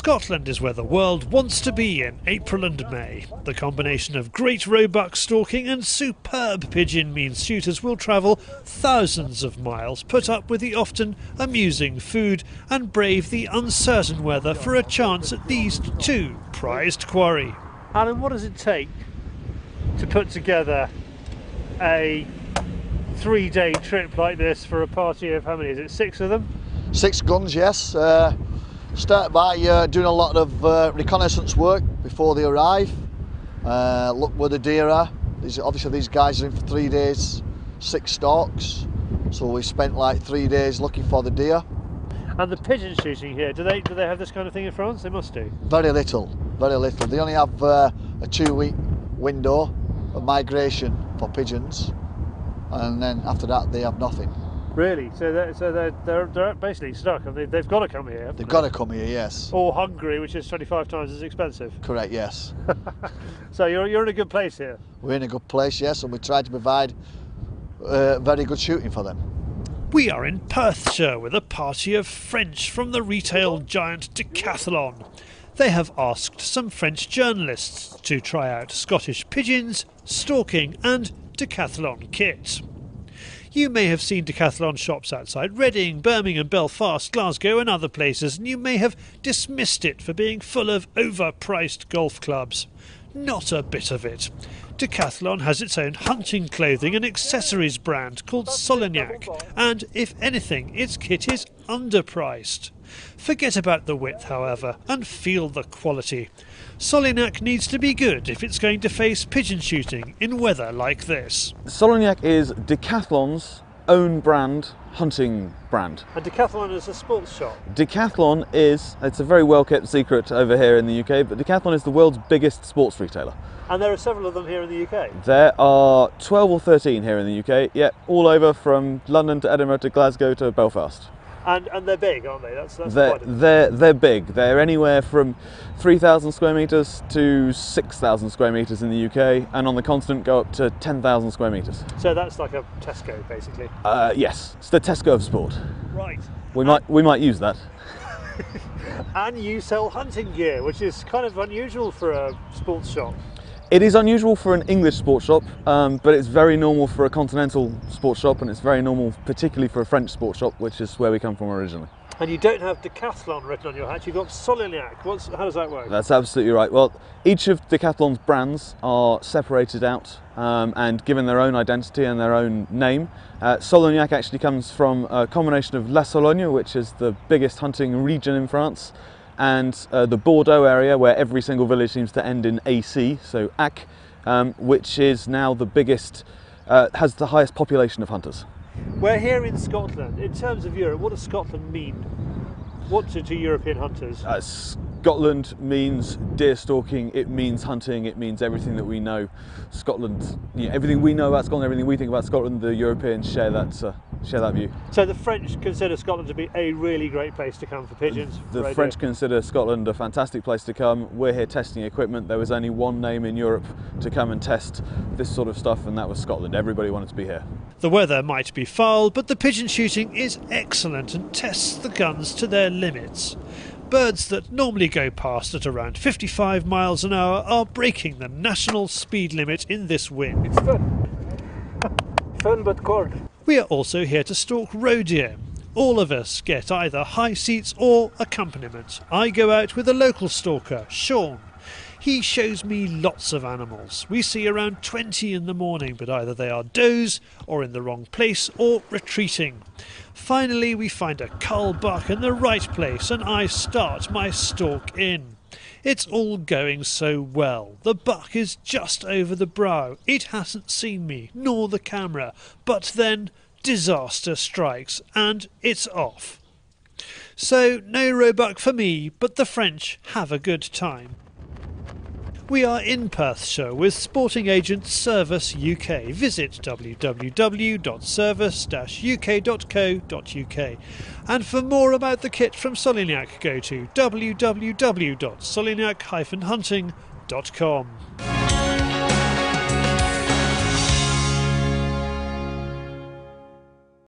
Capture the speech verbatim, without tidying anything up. Scotland is where the world wants to be in April and May. The combination of great roebuck stalking and superb pigeon means shooters will travel thousands of miles, put up with the often amusing food and brave the uncertain weather for a chance at these two prized quarry. Alan, what does it take to put together a three-day trip like this for a party of, how many is it, six of them? Six guns, yes. Uh, start by uh, doing a lot of uh, reconnaissance work before they arrive. Uh, look where the deer are. These, obviously these guys are in for three days, six stalks. So we spent like three days looking for the deer. And the pigeon shooting here, do they, do they have this kind of thing in France? They must do. Very little, very little. They only have uh, a two-week window of migration for pigeons, and then after that they have nothing. Really? So they're, so they're, they're, they're basically stuck, and they, they've got to come here. They've got to come here, yes. Or Hungary, which is twenty-five times as expensive. Correct, yes. So you're, you're in a good place here? We're in a good place, yes, and we try to provide uh, very good shooting for them. We are in Perthshire with a party of French from the retail giant Decathlon. They have asked some French journalists to try out Scottish pigeons, stalking and Decathlon kits. You may have seen Decathlon shops outside Reading, Birmingham, Belfast, Glasgow and other places, and you may have dismissed it for being full of overpriced golf clubs. Not a bit of it. Decathlon has its own hunting clothing and accessories brand called Solignac, and if anything, its kit is underpriced. Forget about the width, however, and feel the quality. Solignac needs to be good if it's going to face pigeon shooting in weather like this. Solignac is Decathlon's own brand, hunting brand. And Decathlon is a sports shop? Decathlon is, it's a very well-kept secret over here in the U K, but Decathlon is the world's biggest sports retailer. And there are several of them here in the U K? There are twelve or thirteen here in the U K, yeah, all over from London to Edinburgh to Glasgow to Belfast. And, and they're big, aren't they? That's, that's they're, they're, they're big. They're anywhere from three thousand square metres to six thousand square metres in the U K, and on the continent go up to ten thousand square metres. So that's like a Tesco, basically? Uh, yes. It's the Tesco of sport. Right. We, and might, we might use that. And you sell hunting gear, which is kind of unusual for a sports shop. It is unusual for an English sports shop, um, but it's very normal for a continental sports shop, and it's very normal particularly for a French sports shop, which is where we come from originally. And you don't have Decathlon written on your hat, you've got Solignac. What's, how does that work? That's absolutely right. Well, each of Decathlon's brands are separated out um, and given their own identity and their own name. Uh, Solignac actually comes from a combination of La Sologne, which is the biggest hunting region in France, and uh, the Bordeaux area, where every single village seems to end in A C, so A C, um, which is now the biggest, uh, has the highest population of hunters. We're here in Scotland. In terms of Europe, what does Scotland mean? What to, to European hunters? Uh, Scotland means deer stalking, it means hunting, it means everything that we know. Scotland, you know, everything we know about Scotland, everything we think about Scotland, the Europeans share that uh, share that view. So the French consider Scotland to be a really great place to come for pigeons? The for French consider Scotland a fantastic place to come. We're here testing equipment. There was only one name in Europe to come and test this sort of stuff, and that was Scotland. Everybody wanted to be here. The weather might be foul, but the pigeon shooting is excellent and tests the guns to their limits. Birds that normally go past at around fifty-five miles an hour are breaking the national speed limit in this wind. It's fun. Fun but cold. We are also here to stalk roe deer. All of us get either high seats or accompaniment. I go out with a local stalker, Sean. He shows me lots of animals. We see around twenty in the morning, but either they are does or in the wrong place or retreating. Finally, we find a cull buck in the right place and I start my stalk in. It's all going so well. The buck is just over the brow. It hasn't seen me, nor the camera. But then disaster strikes and it's off. So no roebuck for me, but the French have a good time. We are in Perthshire with sporting agent Service U K. Visit w w w dot service dash u k dot co dot u k. And for more about the kit from Solignac, go to w w w dot solignac dash hunting dot com.